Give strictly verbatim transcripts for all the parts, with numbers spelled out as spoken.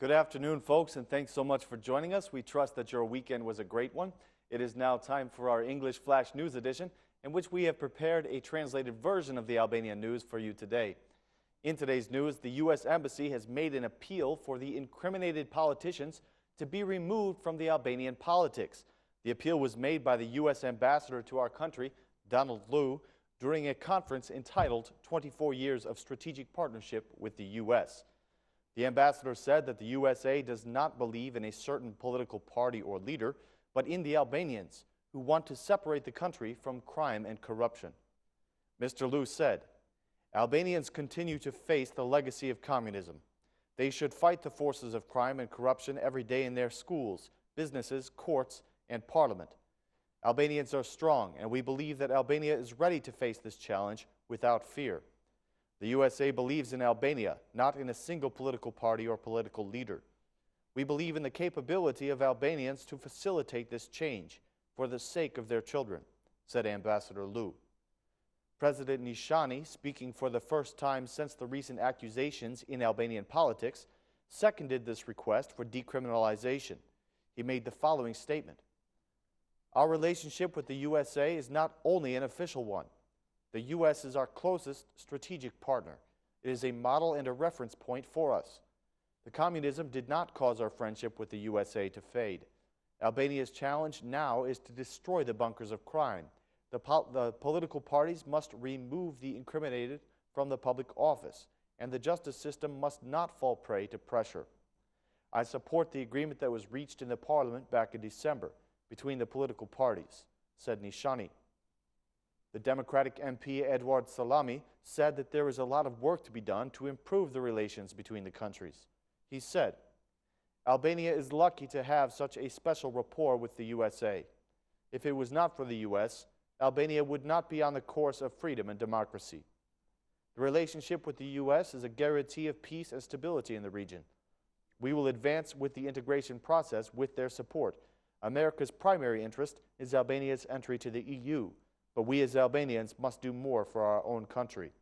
Good afternoon, folks, and thanks so much for joining us. We trust that your weekend was a great one. It is now time for our English Flash News Edition, in which we have prepared a translated version of the Albanian news for you today. In today's news, the U S Embassy has made an appeal for the incriminated politicians to be removed from the Albanian politics. The appeal was made by the U S Ambassador to our country, Donald Lu, during a conference entitled twenty-four years of Strategic Partnership with the U S The ambassador said that the U S A does not believe in a certain political party or leader, but in the Albanians, who want to separate the country from crime and corruption. Mister Lu said, "Albanians continue to face the legacy of communism. They should fight the forces of crime and corruption every day in their schools, businesses, courts, and parliament. Albanians are strong, and we believe that Albania is ready to face this challenge without fear. The U S A believes in Albania, not in a single political party or political leader. We believe in the capability of Albanians to facilitate this change for the sake of their children," said Ambassador Lu. President Nishani, speaking for the first time since the recent accusations in Albanian politics, seconded this request for decriminalization. He made the following statement: "Our relationship with the U S A is not only an official one. The U S is our closest strategic partner. It is a model and a reference point for us. The communism did not cause our friendship with the U S A to fade. Albania's challenge now is to destroy the bunkers of crime. The, po the political parties must remove the incriminated from the public office, and the justice system must not fall prey to pressure. I support the agreement that was reached in the parliament back in December between the political parties," said Nishani. The Democratic M P Eduard Salami said that there is a lot of work to be done to improve the relations between the countries. He said, "Albania is lucky to have such a special rapport with the U S A. If it was not for the U S, Albania would not be on the course of freedom and democracy. The relationship with the U S is a guarantee of peace and stability in the region. We will advance with the integration process with their support. America's primary interest is Albania's entry to the E U. But we as Albanians must do more for our own country.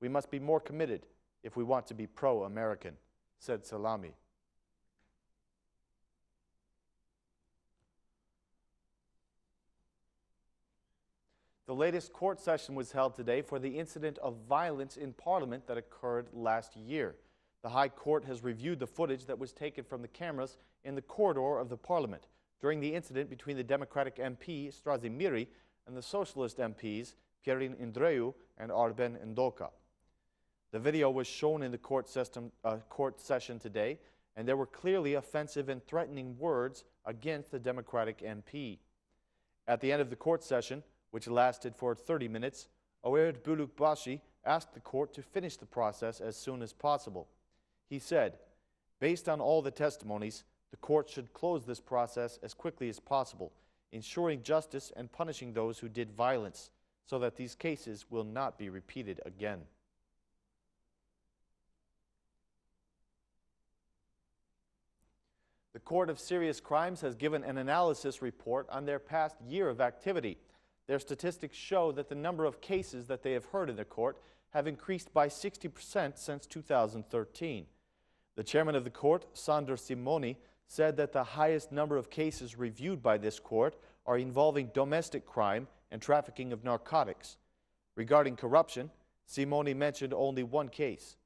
We must be more committed if we want to be pro-American," said Salami. The latest court session was held today for the incident of violence in Parliament that occurred last year. The High Court has reviewed the footage that was taken from the cameras in the corridor of the Parliament during the incident between the Democratic M P Strazimiri and the Socialist M Ps Pierin Indreyu and Arben Ndoka. The video was shown in the court, system, uh, court session today, and there were clearly offensive and threatening words against the Democratic M P. At the end of the court session, which lasted for thirty minutes, Oerud Bulukbashi asked the court to finish the process as soon as possible. He said, "Based on all the testimonies, the court should close this process as quickly as possible, ensuring justice and punishing those who did violence, so that these cases will not be repeated again." The Court of Serious Crimes has given an analysis report on their past year of activity. Their statistics show that the number of cases that they have heard in the court have increased by sixty percent since two thousand thirteen. The chairman of the court, Sander Simoni, said that the highest number of cases reviewed by this court are involving domestic crime and trafficking of narcotics. Regarding corruption, Simoni mentioned only one case.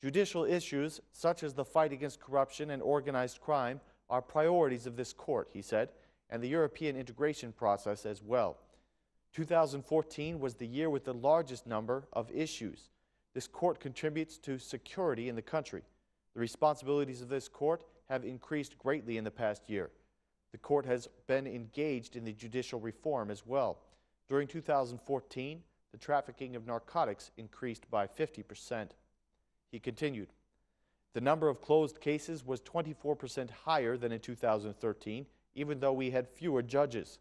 Judicial issues, such as the fight against corruption and organized crime, are priorities of this court, he said, and the European integration process as well. two thousand fourteen was the year with the largest number of issues. This court contributes to security in the country. The responsibilities of this court have increased greatly in the past year. The court has been engaged in the judicial reform as well. During two thousand fourteen, the trafficking of narcotics increased by fifty percent. He continued, "The number of closed cases was twenty-four percent higher than in two thousand thirteen, even though we had fewer judges.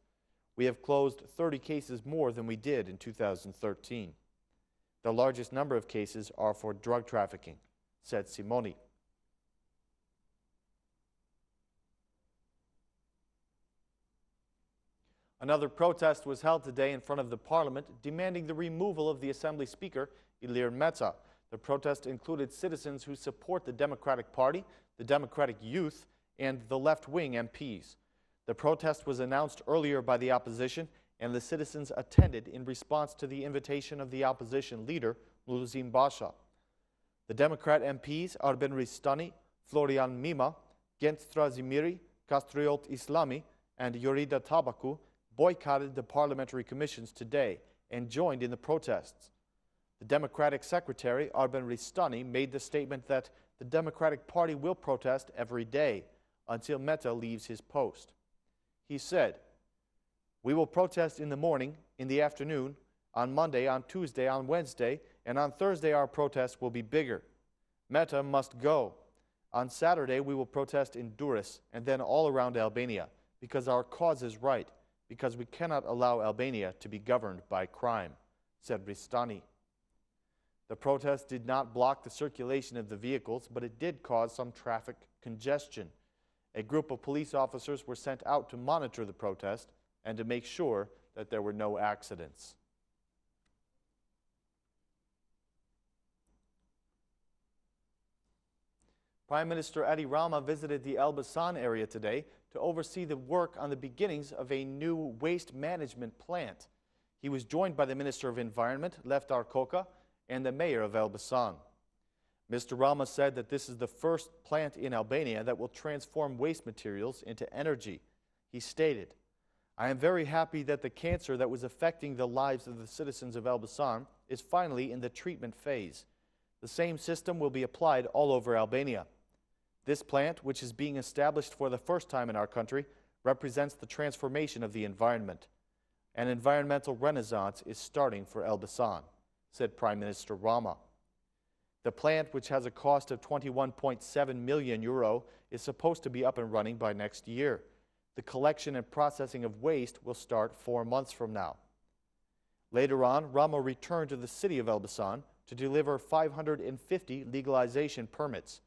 We have closed thirty cases more than we did in two thousand thirteen. The largest number of cases are for drug trafficking," said Simoni. Another protest was held today in front of the Parliament demanding the removal of the Assembly Speaker, Ilir Meta, The protest included citizens who support the Democratic Party, the Democratic Youth, and the left-wing M Ps. The protest was announced earlier by the opposition, and the citizens attended in response to the invitation of the opposition leader, Lulzim Basha. The Democrat M Ps Arben Ristani, Florian Mima, Gent Strazimiri, Kastriot Islami, and Yorida Tabaku boycotted the parliamentary commissions today and joined in the protests. The Democratic Secretary, Arben Ristani, made the statement that the Democratic Party will protest every day until Meta leaves his post. He said, "We will protest in the morning, in the afternoon, on Monday, on Tuesday, on Wednesday, and on Thursday our protests will be bigger. Meta must go. On Saturday we will protest in Durrës and then all around Albania, because our cause is right, because we cannot allow Albania to be governed by crime," said Ristani. The protest did not block the circulation of the vehicles, but it did cause some traffic congestion. A group of police officers were sent out to monitor the protest and to make sure that there were no accidents. Prime Minister Edi Rama visited the Elbasan area today to oversee the work on the beginnings of a new waste management plant. He was joined by the Minister of Environment, Lefter Arkoka, and the mayor of Elbasan. Mister Rama said that this is the first plant in Albania that will transform waste materials into energy. He stated, "I am very happy that the cancer that was affecting the lives of the citizens of Elbasan is finally in the treatment phase. The same system will be applied all over Albania. This plant, which is being established for the first time in our country, represents the transformation of the environment. An environmental renaissance is starting for Elbasan," said Prime Minister Rama. The plant, which has a cost of twenty-one point seven million euro, is supposed to be up and running by next year. The collection and processing of waste will start four months from now. Later on, Rama returned to the city of Elbasan to deliver five hundred fifty legalization permits.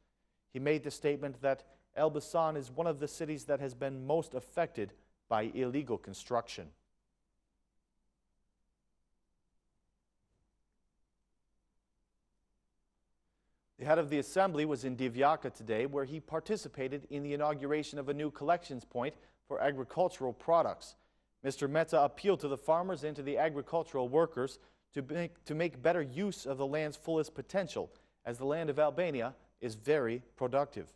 He made the statement that Elbasan is one of the cities that has been most affected by illegal construction. The head of the assembly was in Divjaka today, where he participated in the inauguration of a new collections point for agricultural products. Mister Meta appealed to the farmers and to the agricultural workers to make, to make better use of the land's fullest potential, as the land of Albania is very productive.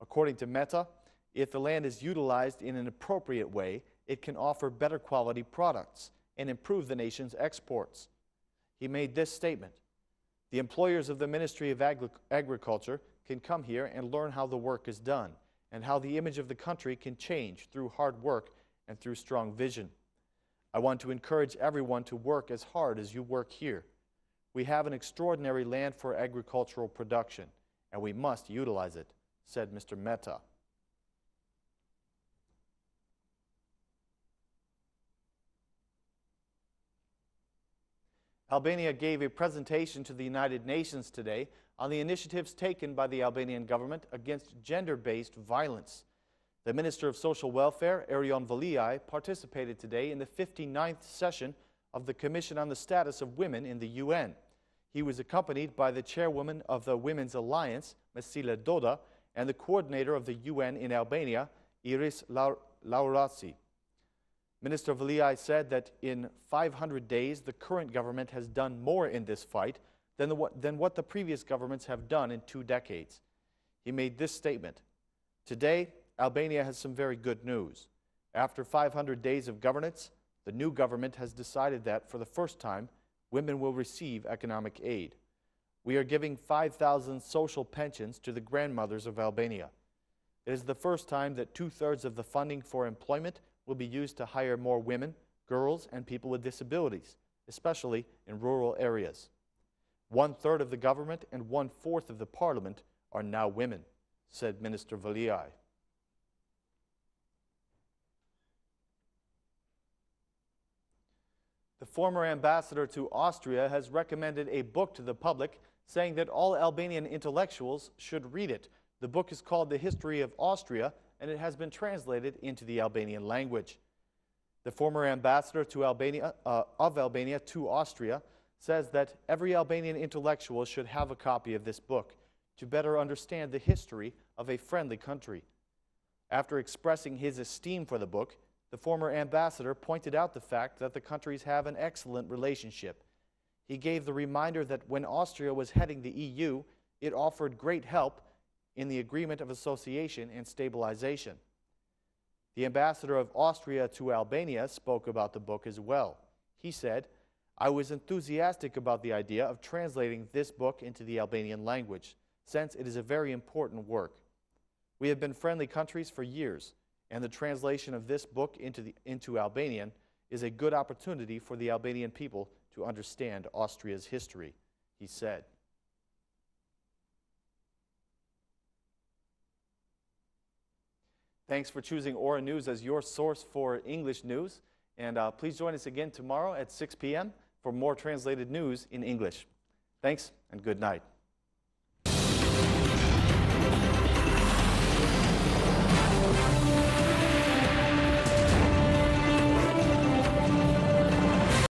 According to Meta, if the land is utilized in an appropriate way, it can offer better quality products and improve the nation's exports. He made this statement, "The employers of the Ministry of Agri- Agriculture can come here and learn how the work is done and how the image of the country can change through hard work and through strong vision. I want to encourage everyone to work as hard as you work here. We have an extraordinary land for agricultural production, and we must utilize it," said Mister Meta. Albania gave a presentation to the United Nations today on the initiatives taken by the Albanian government against gender-based violence. The Minister of Social Welfare, Erion Veliaj, participated today in the fifty-ninth session of the Commission on the Status of Women in the U N. He was accompanied by the chairwoman of the Women's Alliance, Mesila Doda, and the coordinator of the U N in Albania, Iris Laur Laurasi. Minister Veliaj said that in five hundred days, the current government has done more in this fight than, the, than what the previous governments have done in two decades. He made this statement, "Today, Albania has some very good news. After five hundred days of governance, the new government has decided that, for the first time, women will receive economic aid. We are giving five thousand social pensions to the grandmothers of Albania. It is the first time that two-thirds of the funding for employment will be used to hire more women, girls, and people with disabilities, especially in rural areas. One-third of the government and one-fourth of the parliament are now women," said Minister Veliaj. The former ambassador to Austria has recommended a book to the public, saying that all Albanian intellectuals should read it. The book is called The History of Austria, and it has been translated into the Albanian language. The former ambassador to Albania, uh, of Albania to Austria says that every Albanian intellectual should have a copy of this book to better understand the history of a friendly country. After expressing his esteem for the book, the former ambassador pointed out the fact that the countries have an excellent relationship. He gave the reminder that when Austria was heading the E U, it offered great help in the agreement of association and stabilization. The ambassador of Austria to Albania spoke about the book as well. He said, "I was enthusiastic about the idea of translating this book into the Albanian language, since it is a very important work. We have been friendly countries for years, and the translation of this book into, the, into Albanian is a good opportunity for the Albanian people to understand Austria's history," he said. Thanks for choosing Ora News as your source for English news. And uh, please join us again tomorrow at six p m for more translated news in English. Thanks and good night.